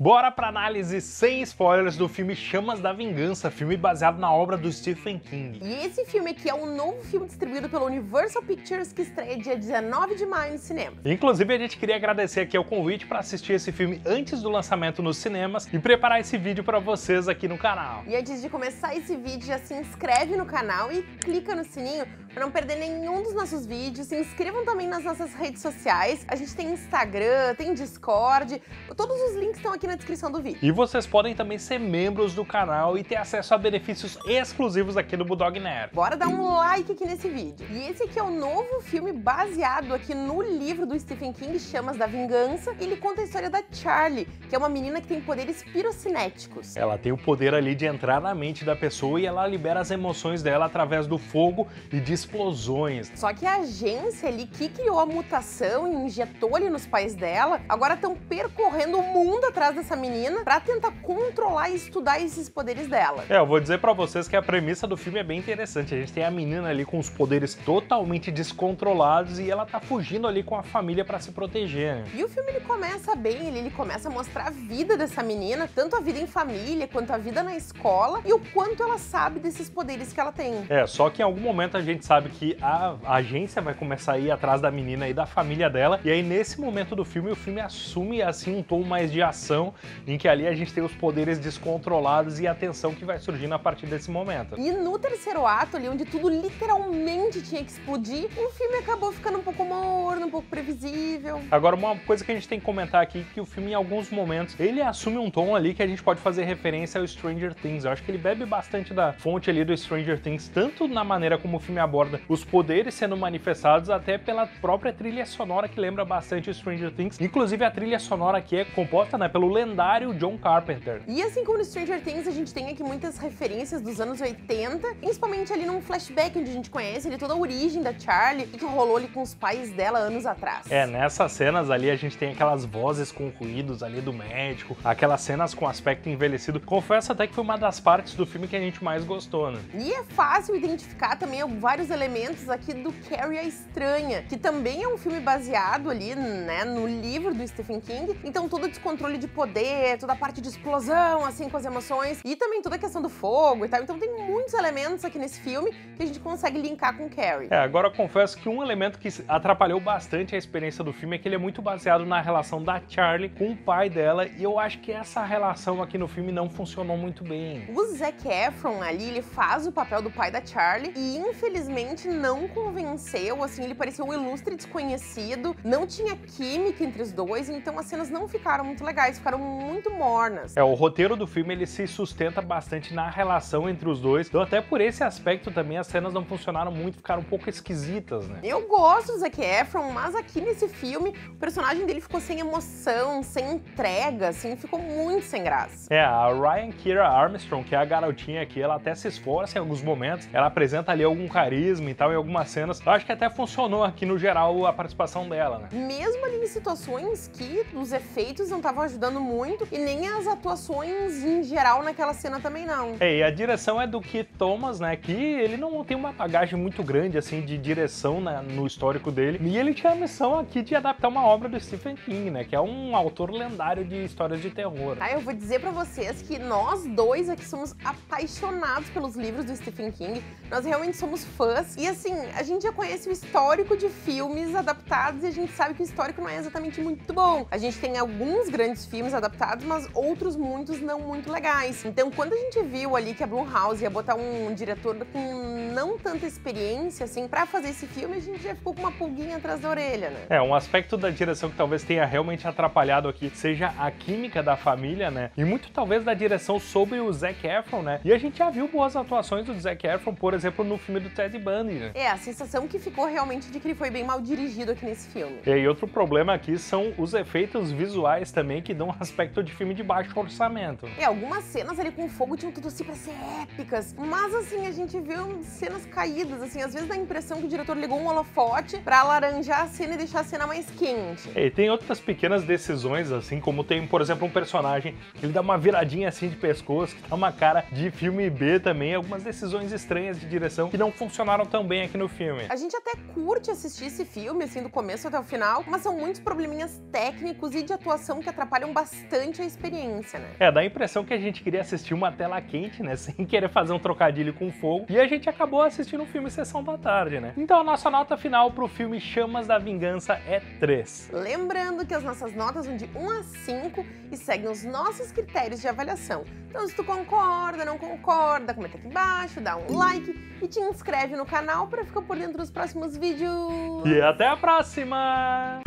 Bora pra análise sem spoilers do filme Chamas da Vingança, filme baseado na obra do Stephen King. E esse filme aqui é um novo filme distribuído pela Universal Pictures que estreia dia 19 de maio no cinema. Inclusive a gente queria agradecer aqui o convite para assistir esse filme antes do lançamento nos cinemas e preparar esse vídeo para vocês aqui no canal. E antes de começar esse vídeo, já se inscreve no canal e clica no sininho para não perder nenhum dos nossos vídeos. Se inscrevam também nas nossas redes sociais. A gente tem Instagram, tem Discord, todos os links estão aqui na descrição do vídeo. E vocês podem também ser membros do canal e ter acesso a benefícios exclusivos aqui do Bulldog Nerd. Bora dar um like aqui nesse vídeo. E esse aqui é o novo filme baseado aqui no livro do Stephen King, Chamas da Vingança. Ele conta a história da Charlie, que é uma menina que tem poderes pirocinéticos. Ela tem o poder ali de entrar na mente da pessoa e ela libera as emoções dela através do fogo e de explosões. Só que a agência ali que criou a mutação e injetou ali nos pais dela, agora estão percorrendo o mundo atrás dessa menina pra tentar controlar e estudar esses poderes dela. É, eu vou dizer pra vocês que a premissa do filme é bem interessante. A gente tem a menina ali com os poderes totalmente descontrolados e ela tá fugindo ali com a família pra se proteger, né? E o filme ele começa bem, ele começa a mostrar a vida dessa menina, tanto a vida em família quanto a vida na escola e o quanto ela sabe desses poderes que ela tem. É, só que em algum momento a gente sabe que a agência vai começar a ir atrás da menina e da família dela, e aí nesse momento do filme, o filme assume assim um tom mais de ação, em que ali a gente tem os poderes descontrolados e a tensão que vai surgindo a partir desse momento. E no terceiro ato ali, onde tudo literalmente tinha que explodir, o filme acabou ficando um pouco morno, um pouco previsível. Agora, uma coisa que a gente tem que comentar aqui, que o filme em alguns momentos, ele assume um tom ali que a gente pode fazer referência ao Stranger Things. Eu acho que ele bebe bastante da fonte ali do Stranger Things, tanto na maneira como o filme aborda os poderes sendo manifestados, até pela própria trilha sonora que lembra bastante o Stranger Things. Inclusive a trilha sonora aqui é composta, né, pelo lendário John Carpenter. E assim como no Stranger Things, a gente tem aqui muitas referências dos anos 80, principalmente ali num flashback onde a gente conhece ali toda a origem da Charlie e que rolou ali com os pais dela anos atrás. É, nessas cenas ali a gente tem aquelas vozes com ruídos ali do médico, aquelas cenas com aspecto envelhecido. Confesso até que foi uma das partes do filme que a gente mais gostou, né? E é fácil identificar também vários elementos aqui do Carrie a Estranha, que também é um filme baseado ali, né, no livro do Stephen King. Então todo o descontrole de poder, toda a parte de explosão, assim, com as emoções, e também toda a questão do fogo e tal. Então tem muitos elementos aqui nesse filme que a gente consegue linkar com Carrie. É, agora eu confesso que um elemento que atrapalhou bastante a experiência do filme é que ele é muito baseado na relação da Charlie com o pai dela, e eu acho que essa relação aqui no filme não funcionou muito bem. O Zac Efron ali, ele faz o papel do pai da Charlie e infelizmente não convenceu, assim, ele parecia um ilustre desconhecido, não tinha química entre os dois, então as cenas não ficaram muito legais, ficaram muito mornas. É, o roteiro do filme, ele se sustenta bastante na relação entre os dois, então até por esse aspecto também as cenas não funcionaram muito, ficaram um pouco esquisitas, né? Eu gosto do Zac Efron, mas aqui nesse filme, o personagem dele ficou sem emoção, sem entrega, assim, ficou muito sem graça. É, a Ryan Kiera Armstrong, que é a garotinha aqui, ela até se esforça em alguns momentos, ela apresenta ali algum carisma e tal, em algumas cenas. Eu acho que até funcionou aqui no geral a participação dela, né? Mesmo ali em situações que os efeitos não estavam ajudando muito, e nem as atuações em geral naquela cena também não. É, e a direção é do Keith Thomas, né, que ele não tem uma bagagem muito grande, assim, de direção no histórico dele, e ele tinha a missão aqui de adaptar uma obra do Stephen King, né, que é um autor lendário de histórias de terror. Ah, eu vou dizer pra vocês que nós dois aqui somos apaixonados pelos livros do Stephen King, nós realmente somos fãs, e assim, a gente já conhece o histórico de filmes adaptados e a gente sabe que o histórico não é exatamente muito bom. A gente tem alguns grandes filmes adaptados, mas outros muitos não muito legais. Então, quando a gente viu ali que a Blumhouse ia botar um diretor com não tanta experiência, assim, pra fazer esse filme, a gente já ficou com uma pulguinha atrás da orelha, né? É, um aspecto da direção que talvez tenha realmente atrapalhado aqui seja a química da família, né? E muito talvez da direção sobre o Zac Efron, né? E a gente já viu boas atuações do Zac Efron, por exemplo, no filme do Ted Bundy, né? É, a sensação que ficou realmente de que ele foi bem mal dirigido aqui nesse filme. E outro problema aqui são os efeitos visuais também, que dão um aspecto de filme de baixo orçamento. É, algumas cenas ali com fogo tinham tudo assim pra ser épicas, mas assim, a gente viu cenas caídas, assim, às vezes dá a impressão que o diretor ligou um holofote pra alaranjar a cena e deixar a cena mais quente. É, e tem outras pequenas decisões, assim, como tem, por exemplo, um personagem que ele dá uma viradinha assim de pescoço, que dá uma cara de filme B também, algumas decisões estranhas de direção que não funcionaram trataram tão bem aqui no filme. A gente até curte assistir esse filme, assim, do começo até o final, mas são muitos probleminhas técnicos e de atuação que atrapalham bastante a experiência, né? É, dá a impressão que a gente queria assistir uma tela quente, né, sem querer fazer um trocadilho com fogo, e a gente acabou assistindo o filme Sessão da Tarde, né? Então a nossa nota final pro filme Chamas da Vingança é 3. Lembrando que as nossas notas vão de 1 a 5 e seguem os nossos critérios de avaliação. Então se tu concorda, não concorda, comenta aqui embaixo, dá um like e te inscreve no canal para ficar por dentro dos próximos vídeos. E até a próxima!